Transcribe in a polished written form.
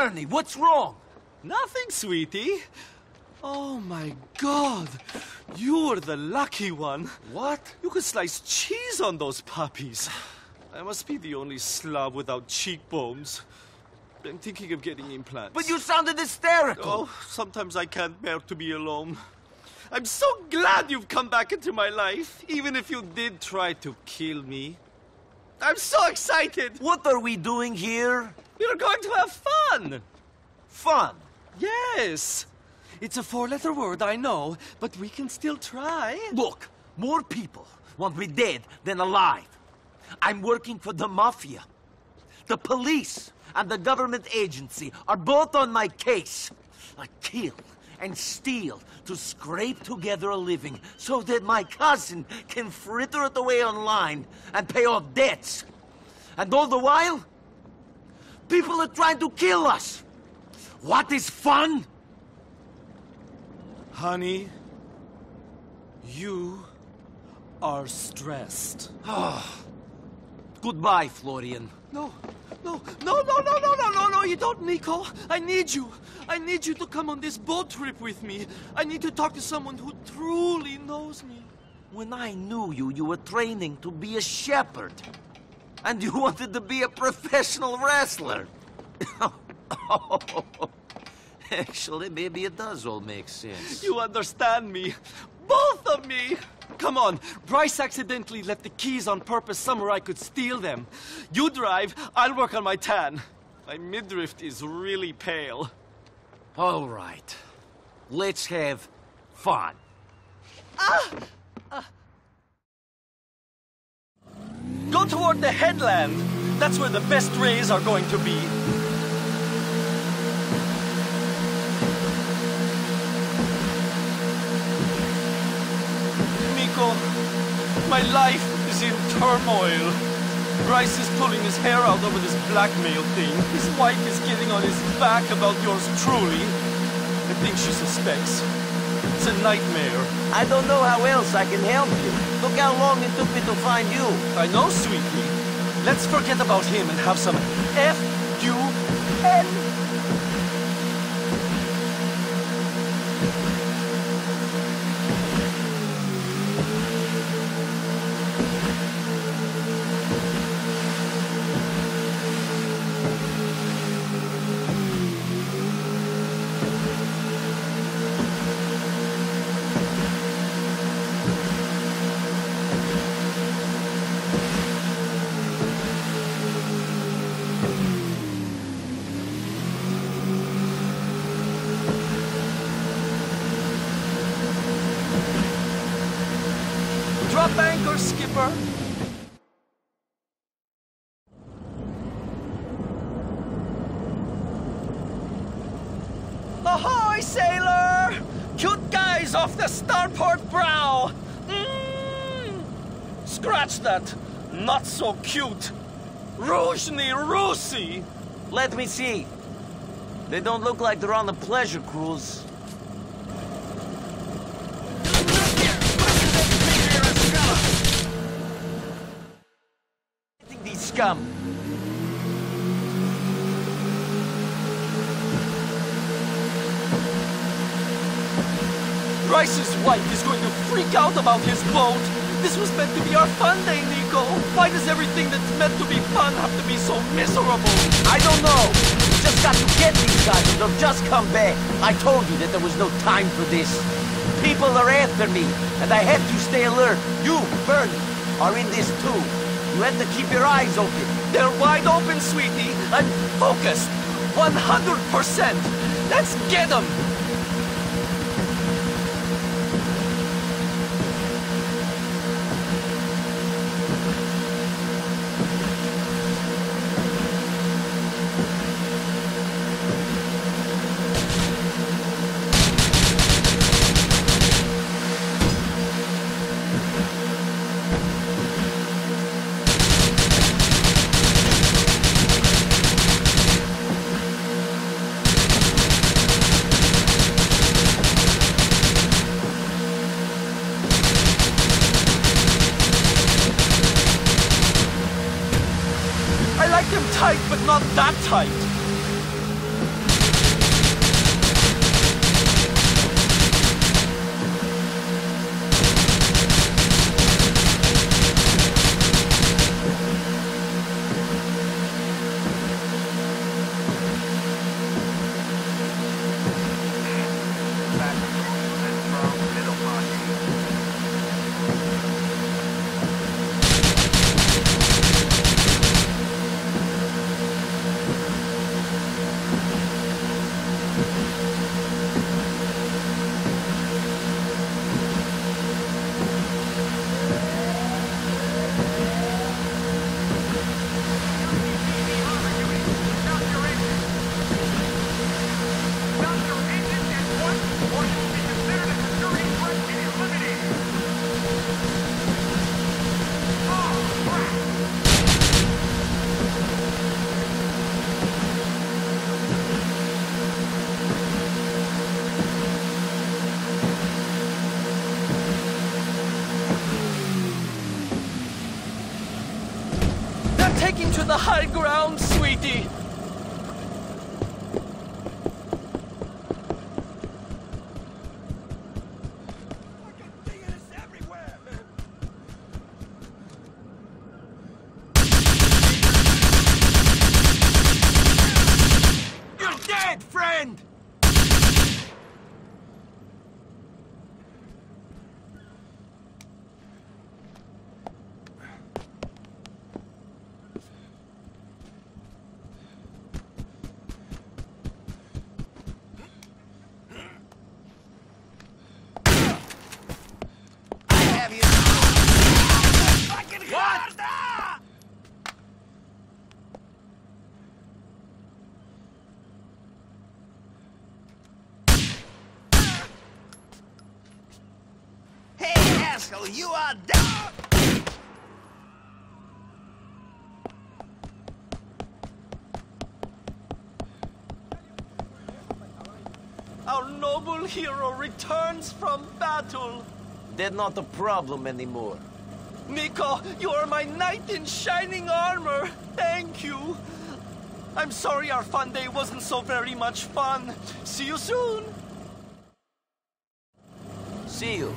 Bernie, what's wrong? Nothing, sweetie. Oh, my God. You were the lucky one. What? You could slice cheese on those puppies. I must be the only slob without cheekbones. Been thinking of getting implants. But you sounded hysterical. Oh, sometimes I can't bear to be alone. I'm so glad you've come back into my life, even if you did try to kill me. I'm so excited. What are we doing here? We're going to have fun. Fun? Yes. It's a four-letter word, I know, but we can still try. Look, more people want me dead than alive. I'm working for the mafia. The police and the government agency are both on my case. I kill and steal to scrape together a living so that my cousin can fritter it away online and pay off debts. And all the while, people are trying to kill us. What is fun? Honey, you are stressed. Goodbye, Florian. No, you don't, Niko. I need you. I need you to come on this boat trip with me. I need to talk to someone who truly knows me. When I knew you, you were training to be a shepherd. And you wanted to be a professional wrestler. Actually, maybe it does all make sense. You understand me. Both of me. Come on. Bryce accidentally left the keys on purpose somewhere I could steal them. You drive. I'll work on my tan. My midriff is really pale. All right. Let's have fun. Go toward the headland. That's where the best rays are going to be. My life is in turmoil. Bryce is pulling his hair out over this blackmail thing. His wife is getting on his back about yours truly. I think she suspects. It's a nightmare. I don't know how else I can help you. Look how long it took me to find you. I know, sweetie. Let's forget about him and have some F-U-N. Drop anchor, skipper. Ahoy, sailor! Cute guys off the starboard brow! Scratch that. Not so cute. Różni Rusi! Let me see. They don't look like they're on a pleasure cruise. Scum. Bryce's wife is going to freak out about his boat. This was meant to be our fun day, Niko. Why does everything that's meant to be fun have to be so miserable? I don't know. We just got to get these guys and they'll just come back. I told you that there was no time for this. People are after me, and I have to stay alert. You, Bernie, are in this too. You have to keep your eyes open. They're wide open, sweetie. I'm focused. 100%. Let's get them. Tight, but not that tight. taken to the high ground, sweetie. So you are down! Our noble hero returns from battle. They're not a problem anymore. Niko, you are my knight in shining armor. Thank you. I'm sorry our fun day wasn't so very much fun. See you soon. See you.